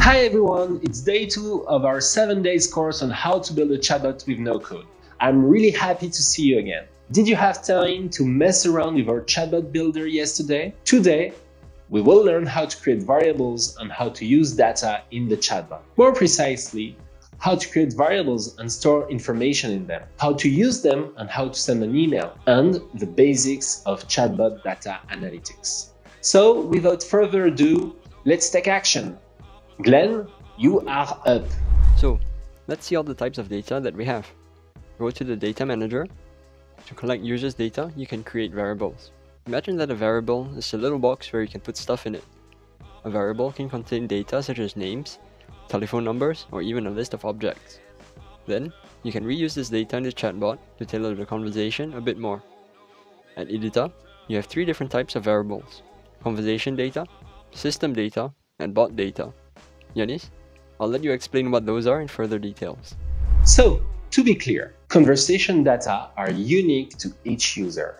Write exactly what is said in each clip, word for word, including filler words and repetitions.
Hi everyone, it's day two of our seven days course on how to build a chatbot with no code. I'm really happy to see you again. Did you have time to mess around with our chatbot builder yesterday? Today, we will learn how to create variables and how to use data in the chatbot. More precisely, how to create variables and store information in them, how to use them and how to send an email, and the basics of chatbot data analytics. So without further ado, let's take action. Glenn, you are up. So let's see all the types of data that we have. Go to the data manager. To collect users' data, you can create variables. Imagine that a variable is a little box where you can put stuff in it. A variable can contain data such as names, telephone numbers, or even a list of objects. Then you can reuse this data in the chatbot to tailor the conversation a bit more. At Ideta, you have three different types of variables: conversation data, system data, and bot data. Yanis, I'll let you explain what those are in further details. So, to be clear, conversation data are unique to each user.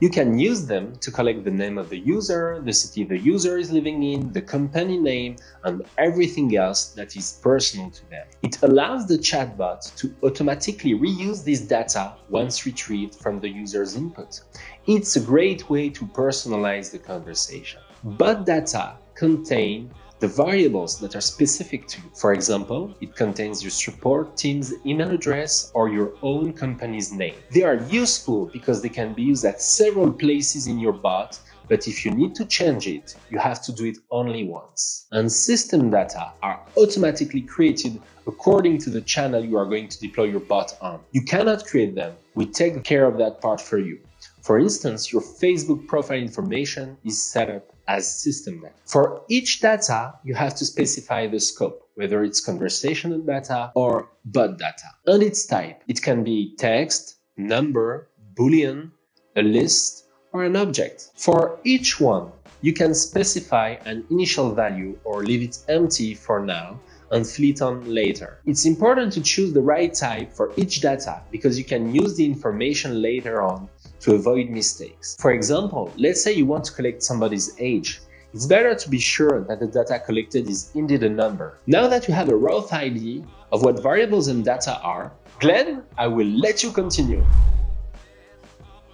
You can use them to collect the name of the user, the city the user is living in, the company name, and everything else that is personal to them. It allows the chatbot to automatically reuse this data once retrieved from the user's input. It's a great way to personalize the conversation. But data contain the variables that are specific to you. For example, it contains your support team's email address or your own company's name. They are useful because they can be used at several places in your bot, but if you need to change it, you have to do it only once. And system data are automatically created according to the channel you are going to deploy your bot on. You cannot create them. We take care of that part for you. For instance, your Facebook profile information is set up as system data. For each data, you have to specify the scope, whether it's conversational data or bot data, and its type. It can be text, number, Boolean, a list, or an object. For each one, you can specify an initial value or leave it empty for now and fill it on later. It's important to choose the right type for each data because you can use the information later on to avoid mistakes. For example, let's say you want to collect somebody's age. It's better to be sure that the data collected is indeed a number. Now that you have a rough idea of what variables and data are, Glenn, I will let you continue.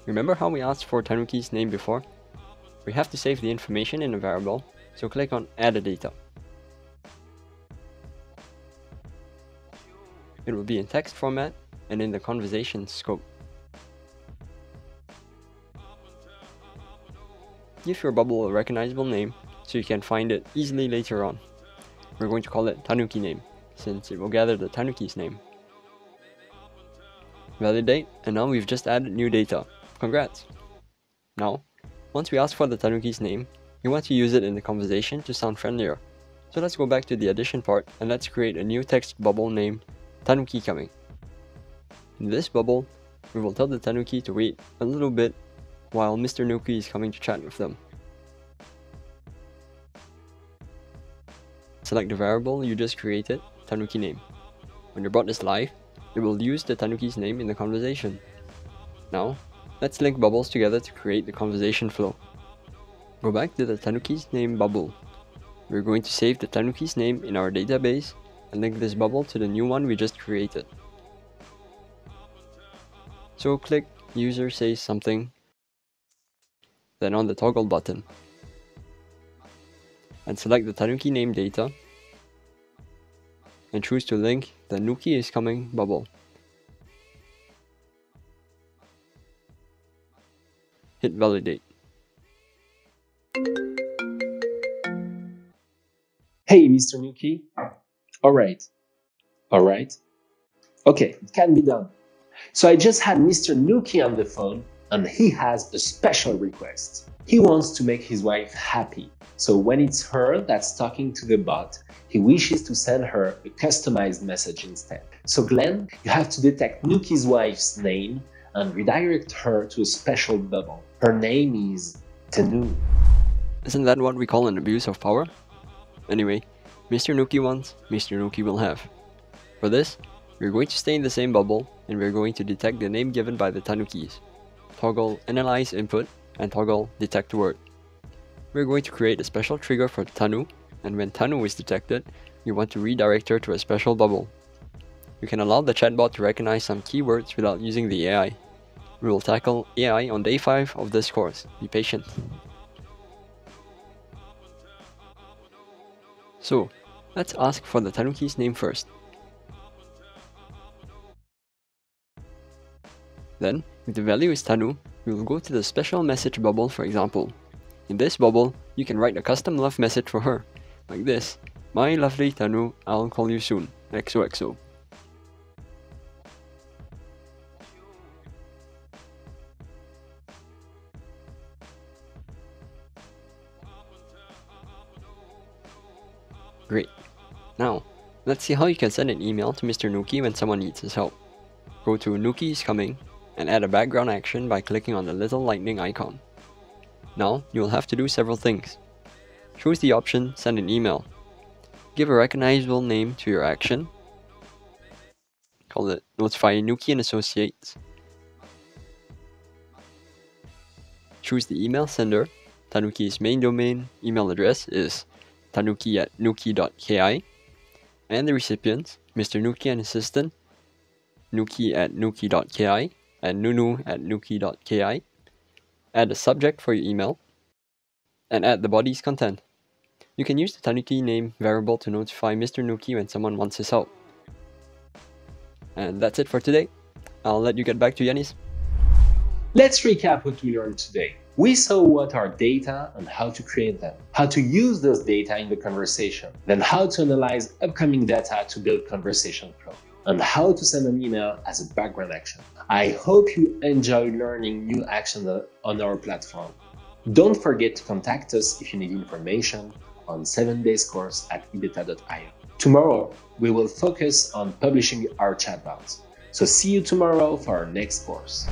Remember how we asked for Tanuki's name before? We have to save the information in a variable, so click on Add a Data. It will be in text format and in the conversation scope. Give your bubble a recognizable name so you can find it easily later on. We're going to call it Tanuki name, since it will gather the Tanuki's name. Validate, and now we've just added new data. Congrats! Now, once we ask for the Tanuki's name, we want to use it in the conversation to sound friendlier. So let's go back to the addition part and let's create a new text bubble named Tanuki coming. In this bubble, we will tell the Tanuki to wait a little bit while Mister Nuki is coming to chat with them. Select the variable you just created, Tanuki name. When your bot is live, it will use the Tanuki's name in the conversation. Now, let's link bubbles together to create the conversation flow. Go back to the Tanuki's name bubble. We're going to save the Tanuki's name in our database and link this bubble to the new one we just created. So click User Says Something, then on the toggle button, and select the Tanuki name data and choose to link the Nuki is coming bubble. Hit validate. Hey Mister Nuki. Alright. Alright. Okay, it can be done. So I just had Mister Nuki on the phone, and he has a special request. He wants to make his wife happy. So when it's her that's talking to the bot, he wishes to send her a customized message instead. So Glenn, you have to detect Nuki's wife's name and redirect her to a special bubble. Her name is Tenu. Isn't that what we call an abuse of power? Anyway, Mister Nuki wants, Mister Nuki will have. For this, we're going to stay in the same bubble and we're going to detect the name given by the Tanukis. Toggle Analyze Input and toggle Detect Word. We're going to create a special trigger for Tanu and when Tanu is detected, you want to redirect her to a special bubble. You can allow the chatbot to recognize some keywords without using the A I. We will tackle A I on day five of this course, be patient. So, let's ask for the Tanuki's name first. Then, if the value is Tanu, we will go to the special message bubble, for example. In this bubble, you can write a custom love message for her, like this. My lovely Tanu, I'll call you soon, X O X O. Great. Now, let's see how you can send an email to Mister Nuki when someone needs his help. Go to Nuki is coming and add a background action by clicking on the little lightning icon. Now, you will have to do several things. Choose the option Send an email. Give a recognizable name to your action. Call it Notify Nuki and Associates. Choose the email sender. Tanuki's main domain email address is tanuki at nuki dot ki, and the recipients, Mister Nuki and assistant, nuki at nuki dot ki, and nunu at nuki dot ki. Add a subject for your email, and add the body's content. You can use the Tanuki name variable to notify Mister Nuki when someone wants his help. And that's it for today. I'll let you get back to Yanis. Let's recap what we learned today. We saw what are data and how to create them, how to use those data in the conversation, then how to analyze upcoming data to build conversation flow, and how to send an email as a background action. I hope you enjoy learning new actions on our platform. Don't forget to contact us if you need information on seven days course at ideta dot i o. Tomorrow, we will focus on publishing our chatbots. So see you tomorrow for our next course.